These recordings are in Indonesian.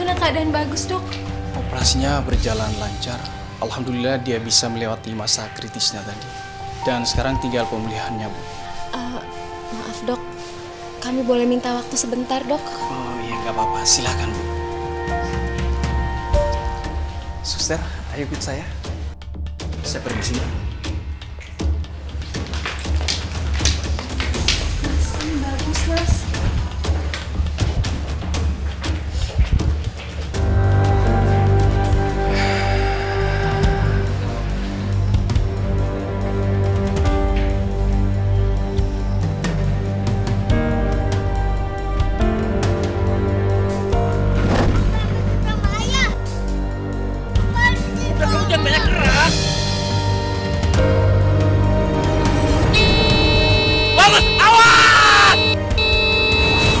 Gimana keadaan bagus, Dok? Operasinya berjalan lancar. Alhamdulillah dia bisa melewati masa kritisnya tadi. Dan sekarang tinggal pemulihannya, Bu. Maaf, Dok. Kami boleh minta waktu sebentar, Dok? Oh iya, nggak apa-apa. Silakan, Bu. Suster, ayo ikut saya. Saya permisi. Masih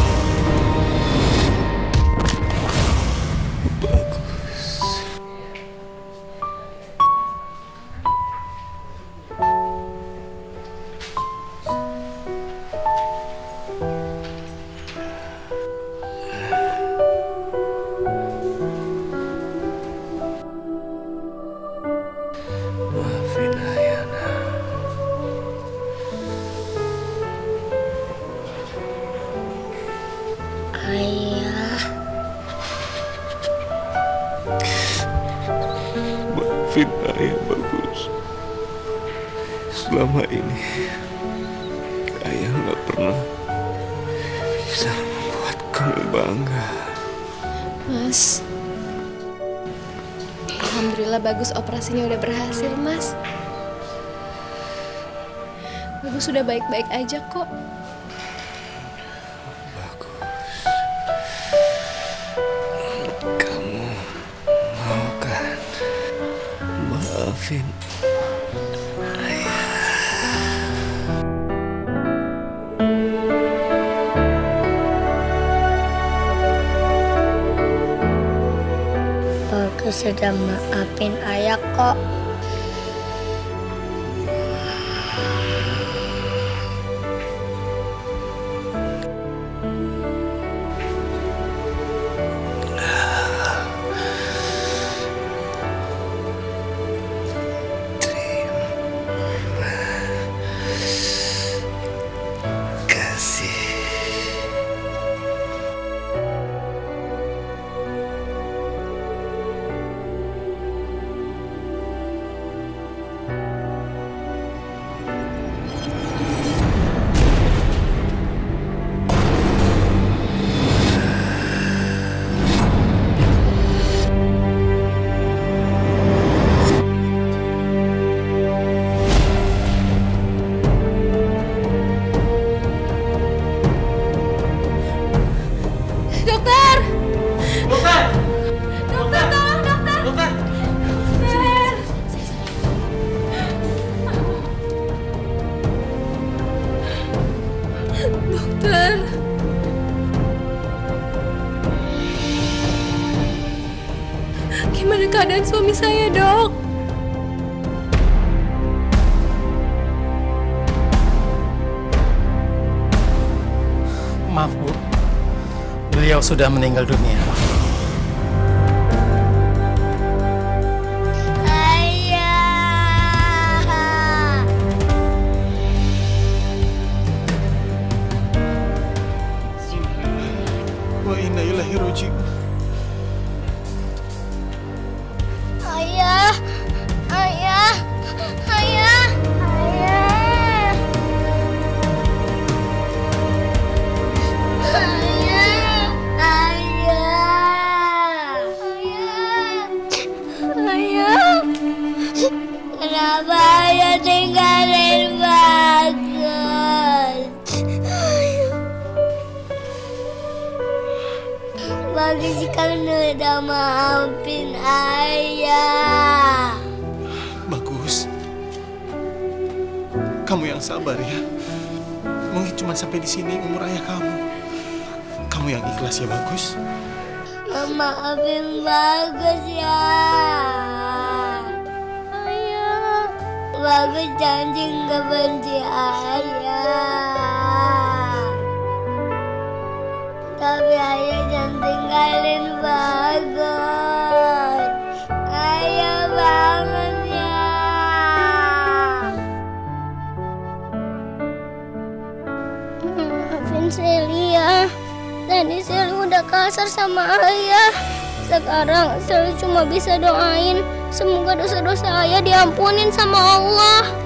bagus, Mas. Selama ini ayah nggak pernah bisa membuat kamu bangga, Mas. Alhamdulillah bagus operasinya udah berhasil, Mas. Bagus sudah baik-baik aja kok. Bagus. Kamu mau kan maafin? Sudah maafin ayah kok. Gimana keadaan suami saya, Dok? Maaf, Bu. Beliau sudah meninggal dunia. Bagus kalian udah maafin ayah. Bagus. Kamu yang sabar ya. Mungkin cuma sampai di sini umur ayah kamu. Kamu yang ikhlas ya, Bagus. Maafin Bagus ya. Ayah. Bagus janji nggak benci ayah. Abi ayo jangan tinggalin Bagus. Ayo bangun ya. Maafin Celia. Tadi Celia udah kasar sama ayah. Sekarang Celia cuma bisa doain semoga dosa-dosa ayah diampunin sama Allah.